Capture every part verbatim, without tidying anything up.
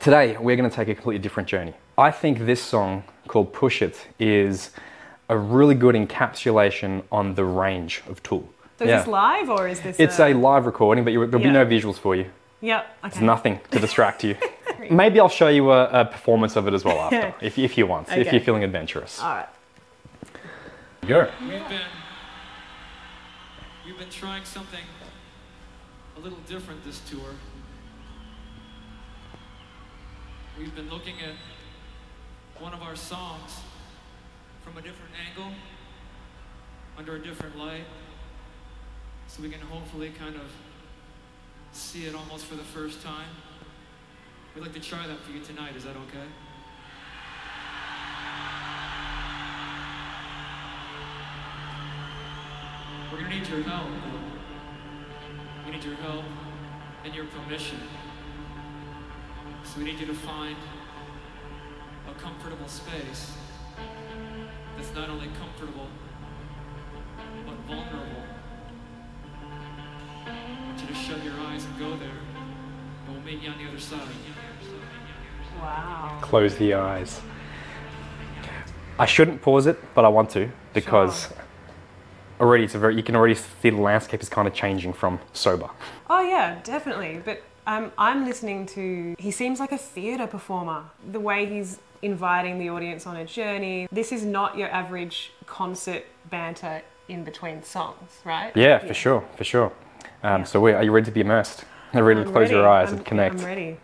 Today, we're going to take a completely different journey. I think this song, called Push It, is a really good encapsulation on the range of Tool. So yeah. Is this live or is this It's a, a live recording, but you, there'll yeah. be no visuals for you. Yep. Okay. There's nothing to distract you. Maybe I'll show you a, a performance of it as well after, if, if you want, okay. if you're feeling adventurous. All right. Go. We've been, we've been trying something a little different this tour. We've been looking at one of our songs from a different angle, under a different light, so we can hopefully kind of see it almost for the first time. We'd like to try that for you tonight, is that okay? We're gonna need your help. We need your help and your permission. So we need you to find a comfortable space that's not only comfortable, but vulnerable. I want you to shut your eyes and go there, and we'll meet you on the other side. Wow. Close the eyes. I shouldn't pause it, but I want to, because sure. already it's a very, you can already see the landscape is kind of changing from sober. Oh yeah, definitely. But Um, I'm listening to, he seems like a theatre performer. The way he's inviting the audience on a journey. This is not your average concert banter in between songs, right? Yeah, yeah. for sure, for sure. Um, yeah. So we, are you ready to be immersed? Are ready I'm to close ready. your eyes I'm, and connect? I'm ready.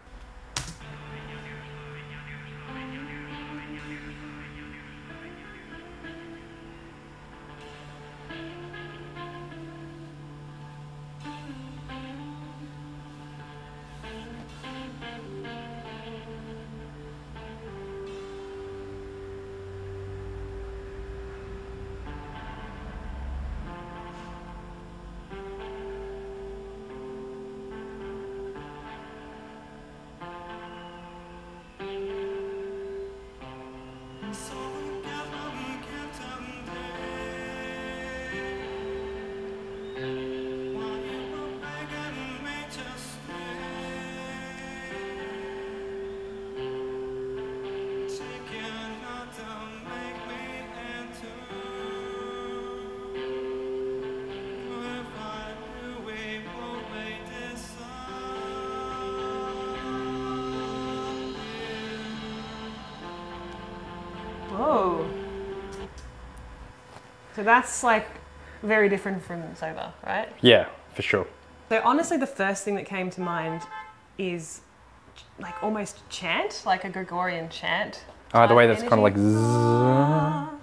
Oh, so that's like very different from sober, right? Yeah, for sure. So honestly, the first thing that came to mind is like almost chant, like a Gregorian chant. Oh, the way that's energy. kind of like,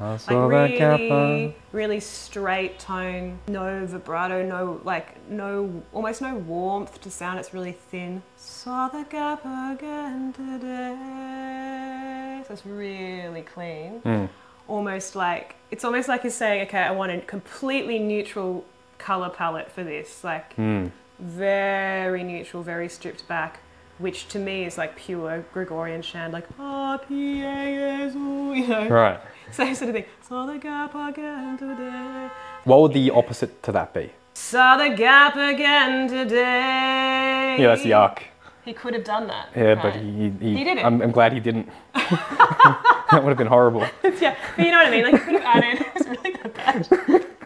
ah, like really, really straight tone, no vibrato, no like no, almost no warmth to sound. It's really thin. Saw the gap again today. So it's really clean, mm. almost like, it's almost like you're saying, okay, I want a completely neutral color palette for this, like mm. very neutral, very stripped back, which to me is like pure Gregorian chant, like, ah, you know, right. same sort of thing. What would the opposite to that be? Saw the gap again today. Yeah, that's yuck. He could have done that. Yeah, right? but he, he, he didn't. I'm, I'm glad he didn't. That would have been horrible. Yeah, but you know what I mean? Like, he could have added, it's really not bad.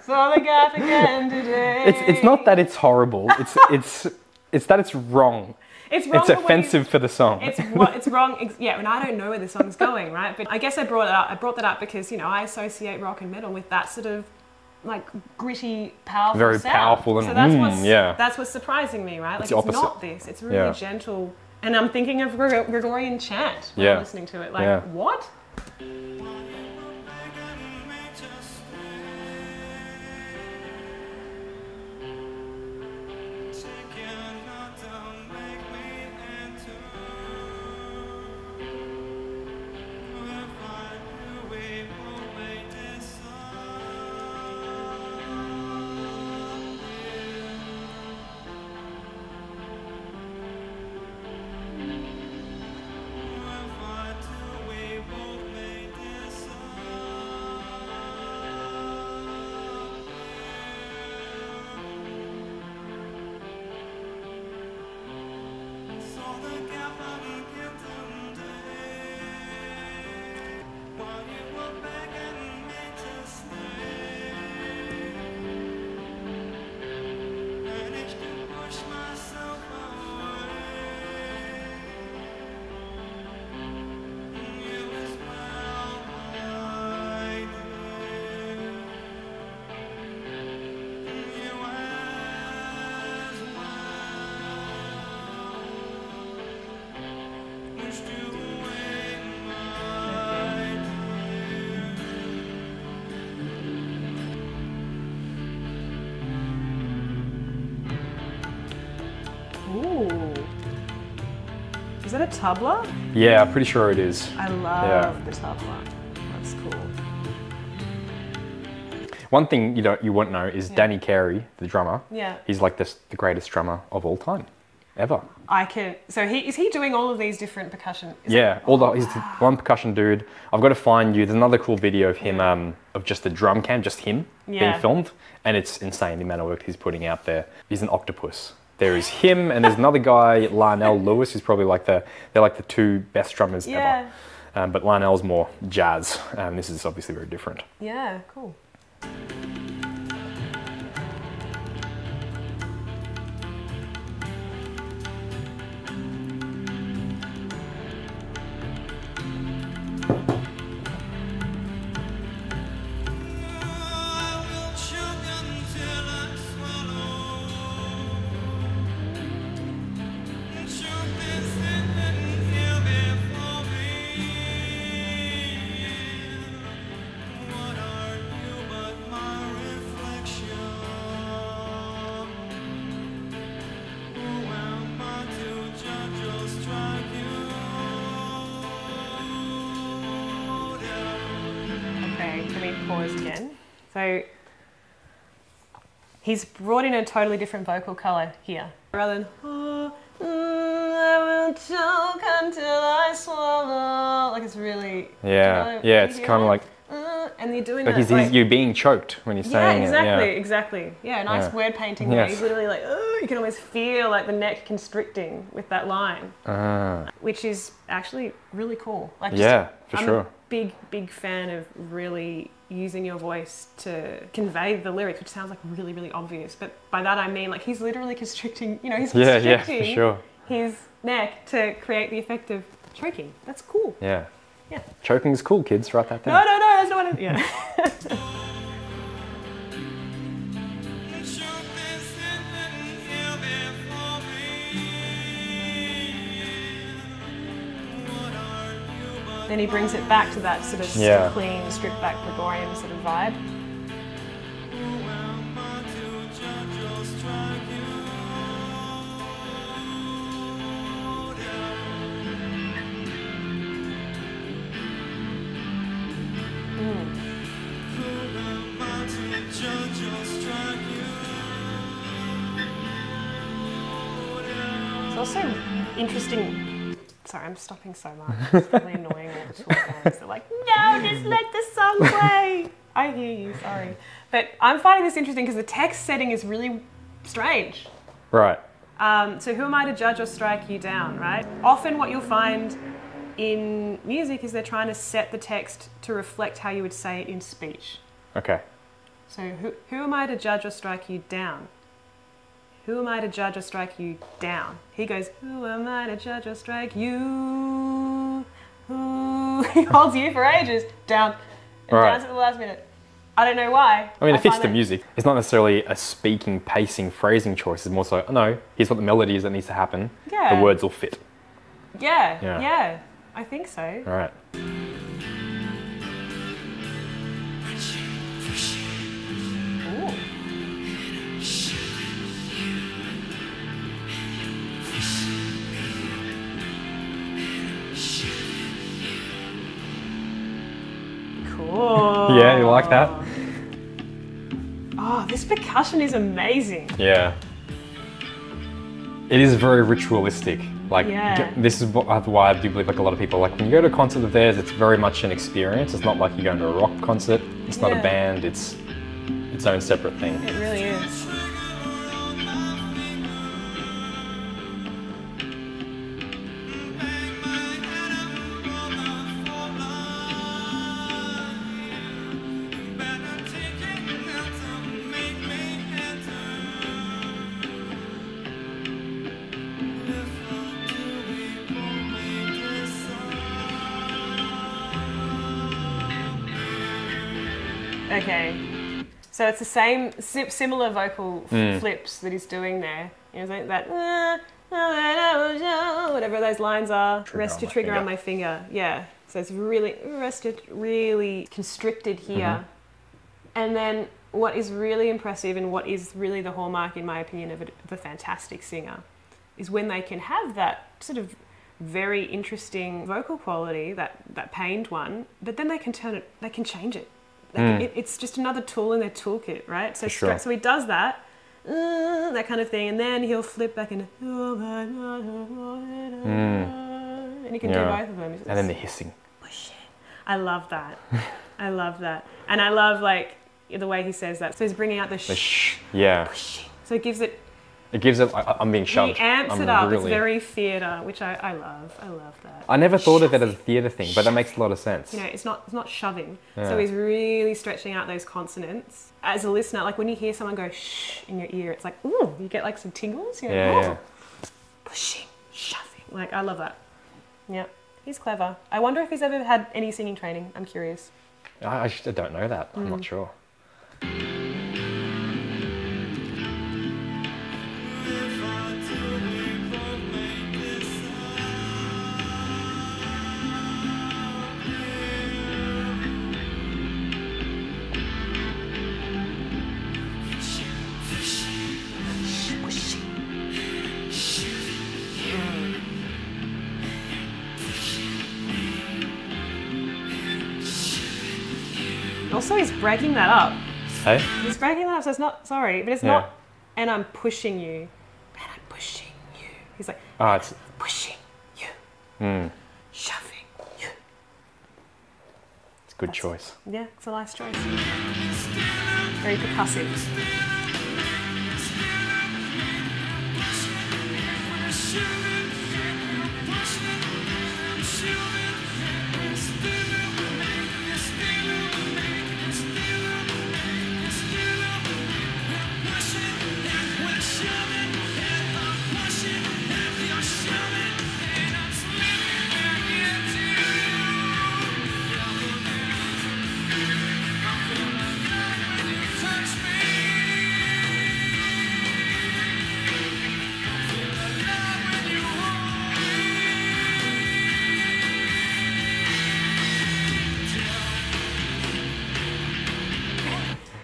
Saw the gap again today. It's, it's not that it's horrible. It's, it's, it's that it's wrong. It's wrong. It's offensive for the song. It's, what, it's wrong. Yeah, and I don't know where the song's going, right? But I guess I brought it up. I brought that up because, you know, I associate rock and metal with that sort of like gritty, powerful Very sound. powerful and so that's, mm, what's, yeah. that's what's surprising me, right? Like it's, it's not this, it's really yeah. gentle. And I'm thinking of Gregor Gregorian chant when yeah. I'm listening to it. Like, yeah. what? that a tabla? Yeah, pretty sure it is. I love yeah. the tabla. That's cool. One thing you don't you won't know is yeah. Danny Carey, the drummer. Yeah. He's like this, the greatest drummer of all time, ever. I can. So he is he doing all of these different percussion? Is yeah, it, all the, he's the one percussion dude. I've got to find you. There's another cool video of him, yeah. um, of just the drum cam, just him yeah. being filmed, and it's insane the amount of work he's putting out there. He's an octopus. There is him, and there's another guy, Larnell Lewis, who's probably like the they're like the two best drummers yeah. ever. Um, but Larnell's more jazz. Um, this is obviously very different. Yeah, cool. Pause again. So he's brought in a totally different vocal color here. Rather than oh, mm, I will choke until I swallow. Like it's really yeah, you know, yeah. It's kind of like mm, and you're doing like that. He's, like, he's, you're being choked when you're yeah, saying exactly, it. Yeah, exactly, exactly. Yeah, nice yeah. word painting. Yes. There. He's literally like oh, you can always feel like the neck constricting with that line, uh. which is actually really cool. Like just, yeah, for I'm sure. a big big fan of really using your voice to convey the lyrics, which sounds like really, really obvious. But by that I mean, like he's literally constricting, you know, he's yeah, constricting yeah, for sure. his neck to create the effect of choking. That's cool. Yeah. Yeah. Choking is cool, kids. Write that down. No, no, no, that's not what it is. Yeah. Then he brings it back to that sort of yeah. clean, stripped back Gregorian sort of vibe. Mm. It's also interesting. Sorry, I'm stopping so much. It's really annoying all the tool fans. They're like, no, just let the song play. I hear you, sorry. But I'm finding this interesting because the text setting is really strange. Right. Um, so who am I to judge or strike you down, right? Often what you'll find in music is they're trying to set the text to reflect how you would say it in speech. Okay. So who, who am I to judge or strike you down? Who am I to judge or strike you down? He goes, who am I to judge or strike you? Who? He holds you for ages. Down. And right. down at the last minute. I don't know why. I mean, it fits the music. It's not necessarily a speaking, pacing, phrasing choice. It's more so, oh no, here's what the melody is that needs to happen. Yeah. The words will fit. Yeah. Yeah. yeah I think so. Right. Yeah, you like that? Oh, this percussion is amazing. Yeah. It is very ritualistic. Like, yeah. this is why I do believe, like, a lot of people, like, when you go to a concert of theirs, it's very much an experience. It's not like you're going to a rock concert. It's not yeah. a band. It's its own separate thing. It really is. Okay, so it's the same similar vocal mm. flips that he's doing there. You know, like that, whatever those lines are. Trigger rest your trigger finger. on my finger. Yeah. So it's really rested, really constricted here. Mm -hmm. And then what is really impressive, and what is really the hallmark, in my opinion, of a, of a fantastic singer, is when they can have that sort of very interesting vocal quality, that, that pained one, but then they can turn it, they can change it. Like mm. it, it's just another tool in their toolkit, right? So, sure. so he does that, uh, that kind of thing, and then he'll flip back and... Mm. And you can yeah. do both of them. It's, and then the hissing. Push it. I love that. I love that. And I love like the way he says that. So he's bringing out the, the shh. Yeah. Push it. So it gives it... It gives it, I, I'm being shoved. He amps I'm it up. Really... It's very theatre, which I, I love. I love that. I never thought shoving. of it as a theatre thing, but that makes a lot of sense. You know, it's not, it's not shoving. Yeah. So he's really stretching out those consonants. As a listener, like when you hear someone go shh in your ear, it's like, ooh, you get like some tingles. You're yeah, like, oh, yeah. Pushing, shoving. Like, I love that. Yeah, he's clever. I wonder if he's ever had any singing training. I'm curious. I, I, just, I don't know that. Mm. I'm not sure. Also, he's breaking that up. Hey? He's breaking that up, so it's not, sorry, but it's yeah. not, and I'm pushing you, and I'm pushing you. He's like, oh, it's... pushing you, mm. shoving you. It's a good That's, choice. Yeah, it's a nice choice. Very percussive.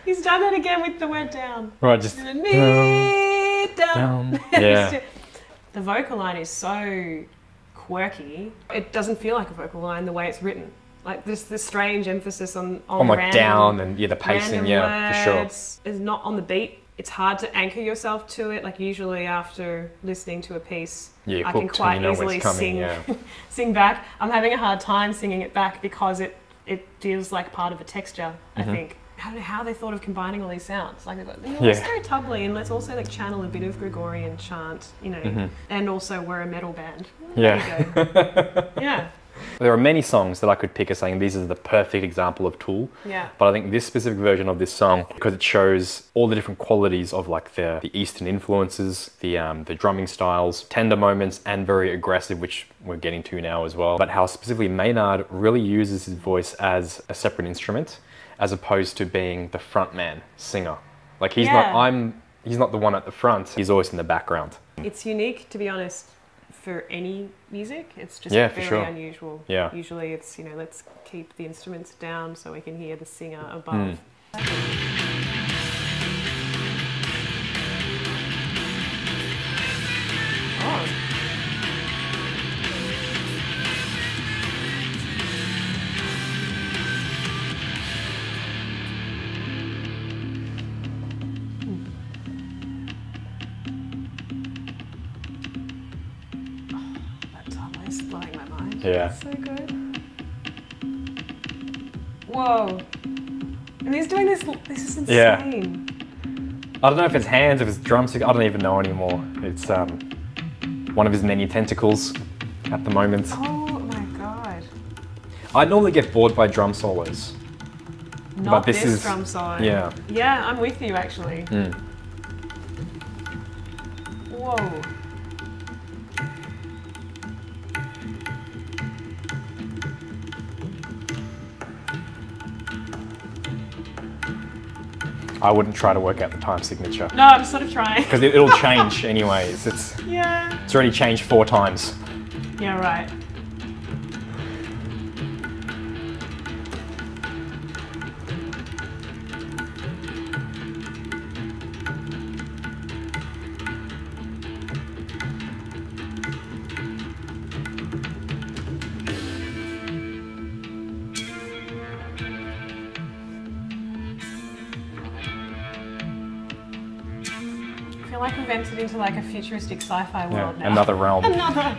He's done that again with the word down. Right, just down, down. Yeah. The vocal line is so quirky. It doesn't feel like a vocal line the way it's written. Like this, this strange emphasis on on, on like random, down and yeah, the pacing, yeah, for sure. It's not on the beat. It's hard to anchor yourself to it. Like usually after listening to a piece, yeah, I can quite you know easily coming, sing yeah. sing back. I'm having a hard time singing it back because it it feels like part of a texture. Mm-hmm. I think. I don't know how they thought of combining all these sounds. Like, you know, let's go tubbly and let's also like channel a bit of Gregorian chant, you know, mm-hmm. and also we're a metal band. There yeah. you go. yeah. There are many songs that I could pick as saying this is the perfect example of Tool. Yeah. But I think this specific version of this song, because it shows all the different qualities of like the, the Eastern influences, the um, the drumming styles, tender moments, and very aggressive, which we're getting to now as well. But how specifically Maynard really uses his voice as a separate instrument, as opposed to being the front man singer. Like he's yeah. not. I'm. He's not the one at the front. He's always in the background. It's unique, to be honest. For any music, it's just yeah, very sure. unusual. Yeah. Usually it's, you know, let's keep the instruments down so we can hear the singer above. Mm. Yeah. That's so good. Whoa. And he's doing this, this is insane. Yeah. I don't know if it's hands, if it's drumstick, I don't even know anymore. It's um, one of his many tentacles at the moment. Oh my God. I normally get bored by drum solos. Not but this, this is, drum solo. Yeah. Yeah, I'm with you actually. Mm. Whoa. I wouldn't try to work out the time signature. No, I'm sort of trying. Because it, it'll change anyways. It's yeah. It's already changed four times. Yeah, right. like we've entered into like a futuristic sci-fi world yeah, now. Another realm. Another.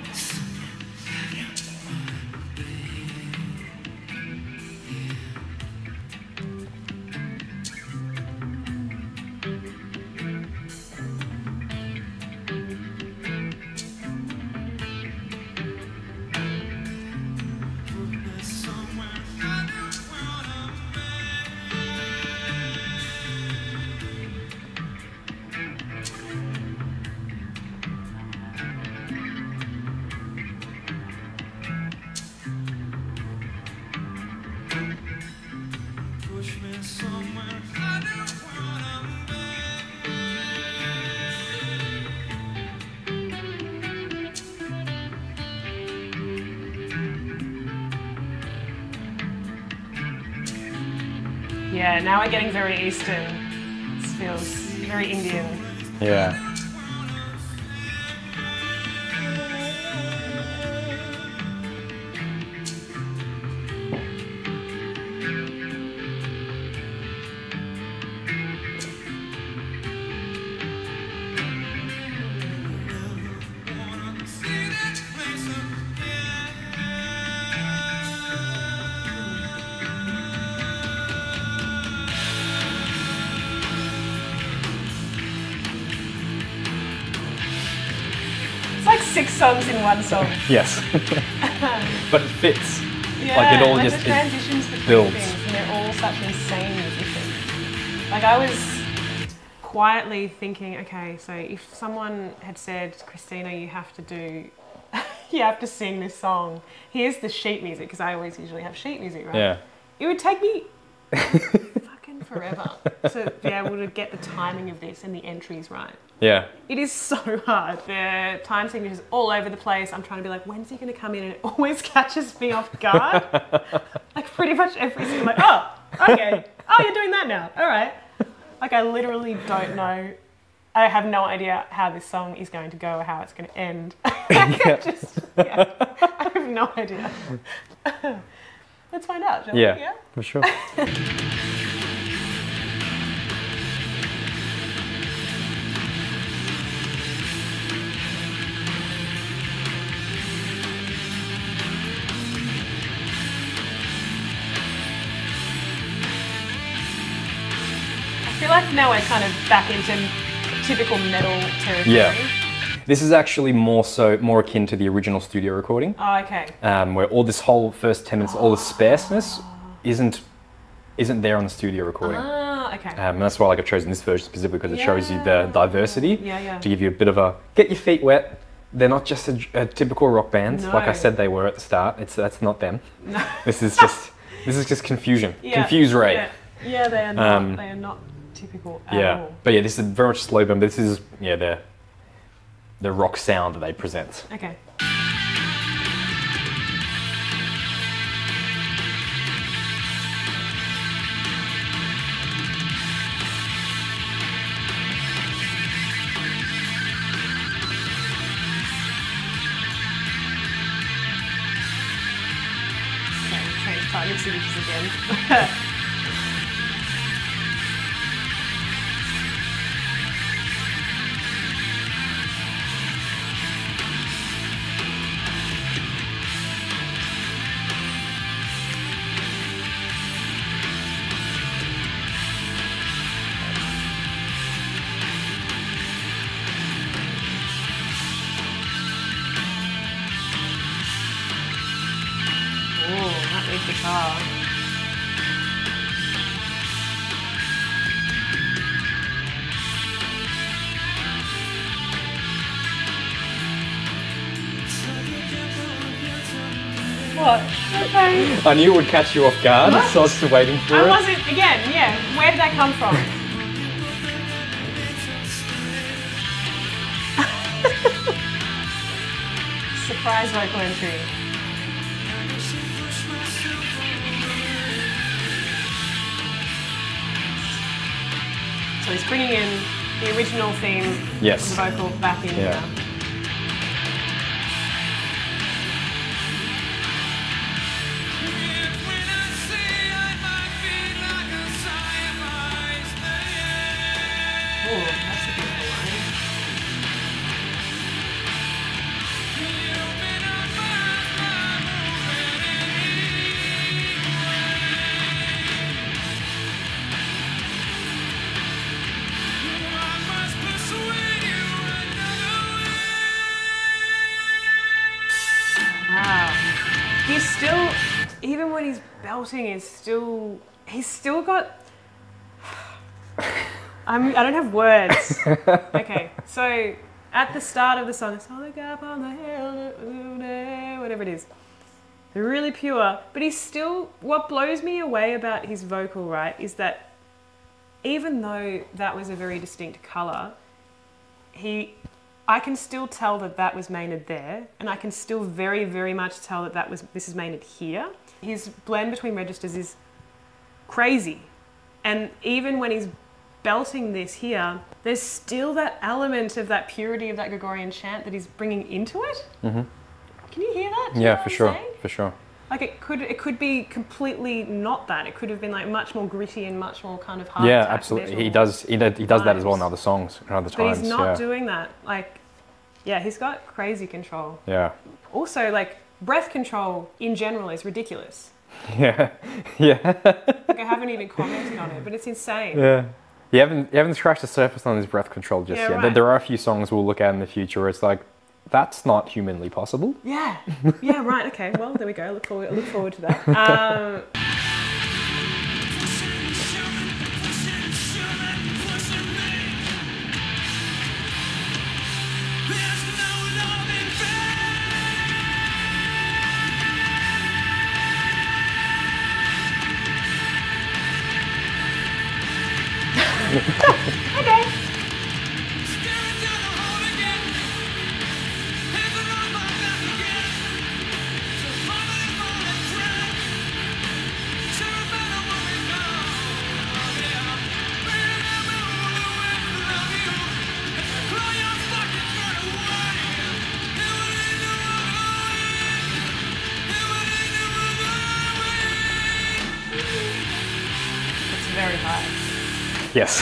Yeah, now we're getting very Eastern. This feels very Indian. Yeah. Six songs in one song. Yes. But it fits. Yeah, like it all like just the transitions between builds. Things, and they're all such insane musicians. Like I was quietly thinking, okay, so if someone had said, Christina, you have to do, you have to sing this song. Here's the sheet music, because I always usually have sheet music, right? Yeah. It would take me fucking forever to be able to get the timing of this and the entries right. Yeah. It is so hard. The time signatures all over the place. I'm trying to be like, when's he going to come in? And it always catches me off guard. Like pretty much every single, like, oh, okay. Oh, you're doing that now. All right. Like I literally don't know. I have no idea how this song is going to go or how it's going to end. I just, yeah. I have no idea. Let's find out, shall we? Yeah, for sure. I feel like now we're kind of back into typical metal territory. Yeah. This is actually more so more akin to the original studio recording. Oh, okay. Um, where all this whole first ten minutes, all the sparseness isn't isn't there on the studio recording. Ah, okay. Um, and that's why like I've chosen this version specifically because yeah. it shows you the diversity. Yeah, yeah. To give you a bit of a get your feet wet. They're not just a, a typical rock band, no. like I said they were at the start. It's that's not them. No. This is just this is just confusion. Yeah. Confuse Ray. Yeah, yeah they are not um, they are not typical at yeah. all. But yeah, this is very much slow burn, but this is yeah, they're the rock sound that they present. Okay. Okay, target signatures again. Guitar. What? Okay. I knew it would catch you off guard, what? So I was still waiting for I it. I wasn't, again, yeah. Where did that come from? Surprise vocal entry. So he's bringing in the original theme, yes. the vocal back in yeah. now. Ooh, that's a beautiful line. he's still, even when he's belting, he's still, he's still got, I'm, I don't have words. Okay, so at the start of the song, it's all the gap on the hill, whatever it is. They're really pure, but he's still, what blows me away about his vocal, right, is that even though that was a very distinct colour, he, I can still tell that that was Maynard there, and I can still very, very much tell that that was, this is Maynard here. His blend between registers is crazy. And even when he's belting this here, there's still that element of that purity of that Gregorian chant that he's bringing into it. Mm-hmm. Can you hear that? Yeah, for sure, for sure. Like it could, it could be completely not that. It could have been like much more gritty and much more kind of hard. Yeah, absolutely. He does, he does, he does that as well in other songs, in other times. But he's not doing that. Like, yeah, he's got crazy control. Yeah. Also, like breath control in general is ridiculous. Yeah, yeah. Like I haven't even commented on it, but it's insane. Yeah. You haven't, you haven't scratched the surface on his breath control just yeah, yet. Right. There are a few songs we'll look at in the future where it's like, that's not humanly possible. Yeah, yeah, right, okay. Well, there we go, I look forward, I look forward to that. Um, okay. It's very high. Yes.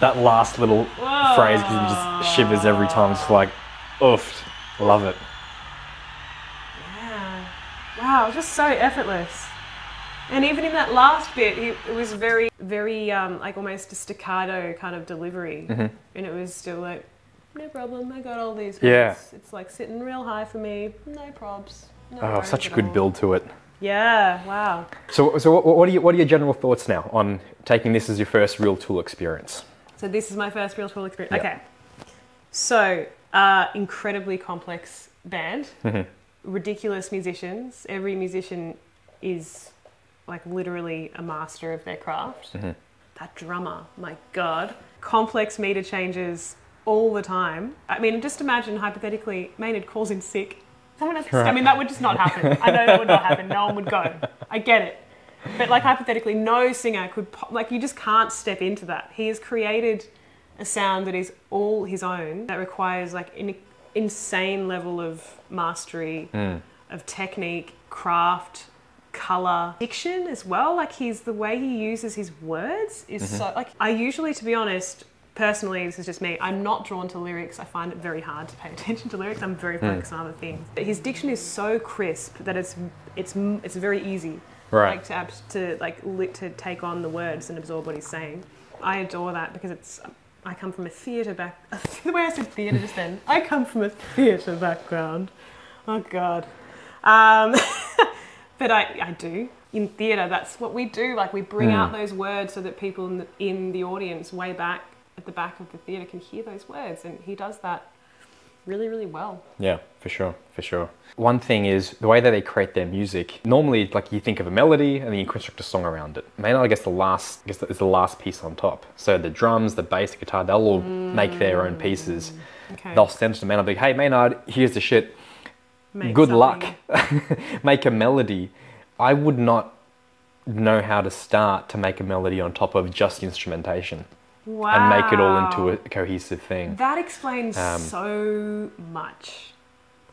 That last little Whoa. phrase just shivers every time. It's like, oof, love it. Yeah. Wow, just so effortless. And even in that last bit, it, it was very, very um, like almost a staccato kind of delivery. Mm-hmm. And it was still like, no problem, I got all these words. Yeah. It's like sitting real high for me, no probs. No oh, such a good all. build to it. Yeah, wow. So, so what, what, are your, what are your general thoughts now on taking this as your first real Tool experience? So this is my first real Tool experience. Yeah. Okay. So, uh, incredibly complex band, mm-hmm. ridiculous musicians. Every musician is like literally a master of their craft. Mm-hmm. That drummer, my God. Complex meter changes all the time. I mean, just imagine hypothetically, Maynard calls in sick. Right. I mean, that would just not happen. I know that would not happen. No one would go. I get it. But like hypothetically, no singer could, pop, like you just can't step into that. He has created a sound that is all his own, that requires like an insane level of mastery, mm. of technique, craft, color, diction as well. Like he's, the way he uses his words is mm-hmm. so, like I usually, to be honest, personally, this is just me, I'm not drawn to lyrics. I find it very hard to pay attention to lyrics. I'm very focused mm. on other things. But his diction is so crisp that it's it's it's very easy, right? Like to to like to take on the words and absorb what he's saying. I adore that because it's. I come from a theatre back. The way I said theatre just then. I come from a theatre background. Oh God, um, but I I do. In theatre, that's what we do. Like we bring mm. out those words so that people in the, in the audience way back. At the back of the theatre can hear those words, and he does that really, really well. Yeah, for sure, for sure. One thing is the way that they create their music. Normally, like you think of a melody and then you construct a song around it. Maynard, I guess the last, I guess it's the last piece on top. So the drums, the bass, the guitar, they'll all mm. make their own pieces. Okay. They'll send to Maynard, be like, hey Maynard, here's the shit. Make Good something. luck. Make a melody. I would not know how to start to make a melody on top of just instrumentation. Wow. And make it all into a cohesive thing. That explains um, so much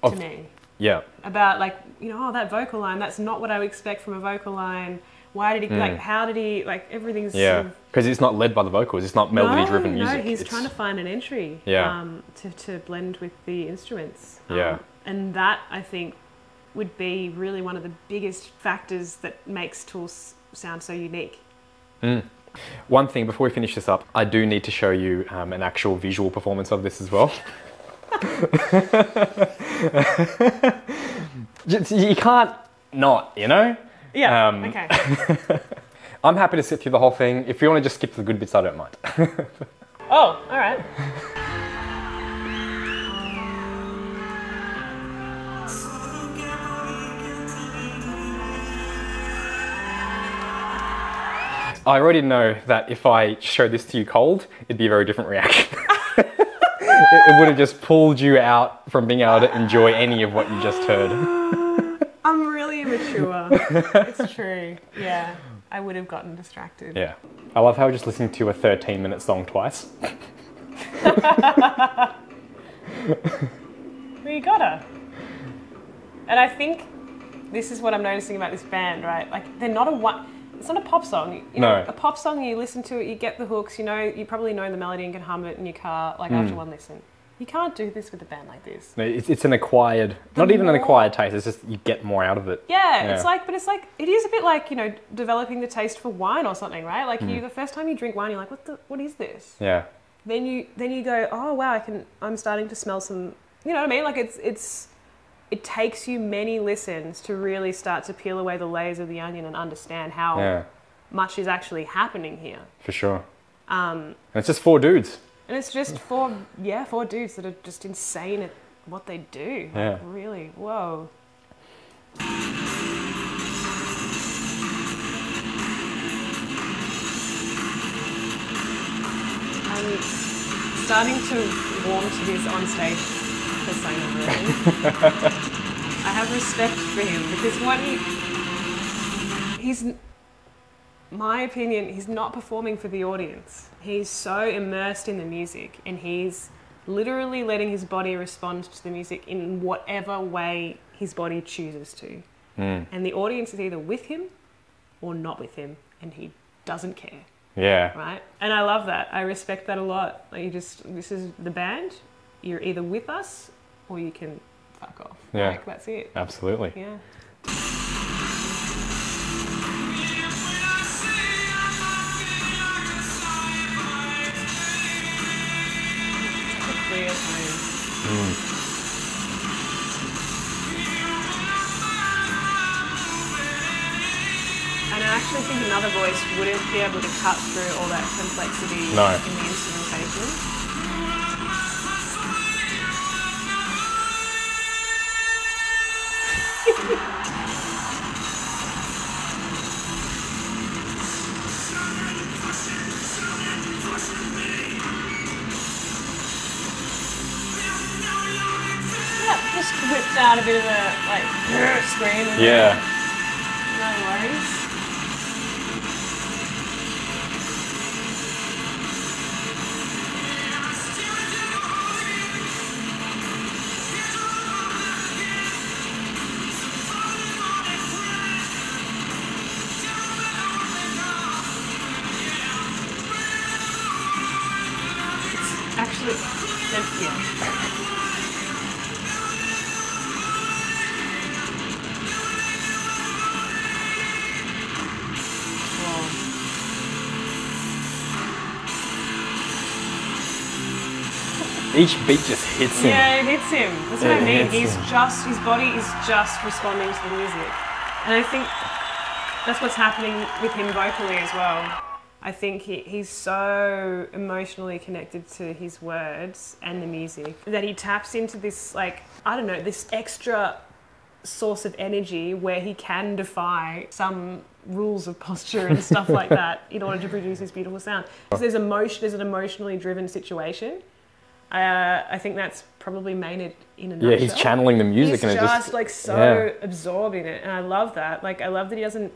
to of, me. Yeah. About like, you know, oh, that vocal line, that's not what I would expect from a vocal line. Why did he, mm. like, how did he, like, everything's... Yeah, because sort of... it's not led by the vocals. It's not melody-driven no, music. No, he's it's... trying to find an entry yeah. um, to, to blend with the instruments. Um, yeah. And that, I think, would be really one of the biggest factors that makes Tool sound so unique. Mm. One thing before we finish this up, I do need to show you um, an actual visual performance of this as well. You can't not, you know? Yeah, um, okay. I'm happy to sit through the whole thing. If you want to just skip to the good bits, I don't mind. Oh, all right. I already know that if I showed this to you cold, it'd be a very different reaction. it, it would have just pulled you out from being able to enjoy any of what you just heard. I'm really immature. It's true. Yeah, I would have gotten distracted. Yeah. I love how we're just listening to a thirteen minute song twice. We gotta. And I think this is what I'm noticing about this band, right? Like, they're not a one... It's not a pop song. You know, no. A pop song, you listen to it, you get the hooks, you know, you probably know the melody and can hum it in your car, like mm. after one listen. You can't do this with a band like this. No, it's, it's an acquired, the not even more, an acquired taste, it's just you get more out of it. Yeah, yeah, it's like, but it's like, it is a bit like, you know, developing the taste for wine or something, right? Like mm. you, the first time you drink wine, you're like, what the, what is this? Yeah. Then you, then you go, oh wow, I can, I'm starting to smell some, you know what I mean? Like it's, it's, it takes you many listens to really start to peel away the layers of the onion and understand how yeah. much is actually happening here. For sure. Um, and it's just four dudes. And it's just four, yeah, four dudes that are just insane at what they do. Yeah. Like, really, whoa. I'm starting to warm to this on stage persona, really. I have respect for him because what he, he's... my opinion, he's not performing for the audience. He's so immersed in the music and he's literally letting his body respond to the music in whatever way his body chooses to. Mm. And the audience is either with him or not with him and he doesn't care. Yeah. Right? And I love that. I respect that a lot. Like you just, this is the band, you're either with us or you can fuck off. Yeah. Like, that's it. Absolutely. Yeah. Mm. And I actually think another voice wouldn't be able to cut through all that complexity no. in the instrumentation. Whipped out a bit of a like scream. And yeah. No worries. It's actually, yeah. Each beat just hits him. Yeah, it hits him. That's what it I mean. He's him. just, his body is just responding to the music. And I think that's what's happening with him vocally as well. I think he, he's so emotionally connected to his words and the music that he taps into this, like, I don't know, this extra source of energy where he can defy some rules of posture and stuff like that in order to produce this beautiful sound. So there's emotion, there's an emotionally driven situation. Uh, I think that's probably Maynard in a nutshell. Yeah, he's channeling the music he's and just, just like so yeah. absorbed in it, and I love that. Like, I love that he doesn't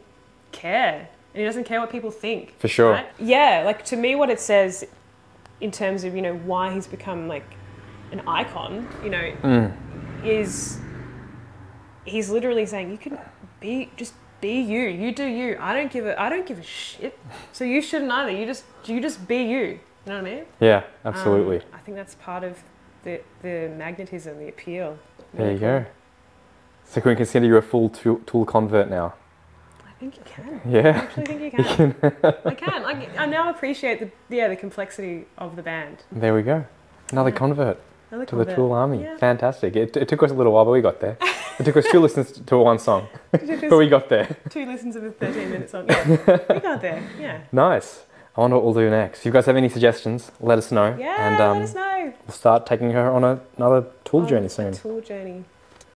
care, and he doesn't care what people think. For sure. Right? Yeah, like to me, what it says in terms of you know why he's become like an icon, you know, mm. is he's literally saying you can be just be you, you do you. I don't give a I don't give a shit. So you shouldn't either. You just you just be you. You know what I mean? Yeah, absolutely. Um, I think that's part of the, the magnetism, the appeal. There you go. So can we consider you a full Tool convert now? I think you can. Yeah. I actually think you can. You can. I can. I, I now appreciate the yeah the complexity of the band. There we go. Another yeah. convert Another to convert. the Tool army. Yeah. Fantastic. It, it took us a little while, but we got there. It took us two listens to one song, but we got there. Two listens of a thirteen minute song. Yeah. We got there. Yeah. Nice. I wonder what we'll do next. If you guys have any suggestions, let us know. Yeah, and, um, let us know. We'll start taking her on a, another Tool oh, journey soon. A Tool journey.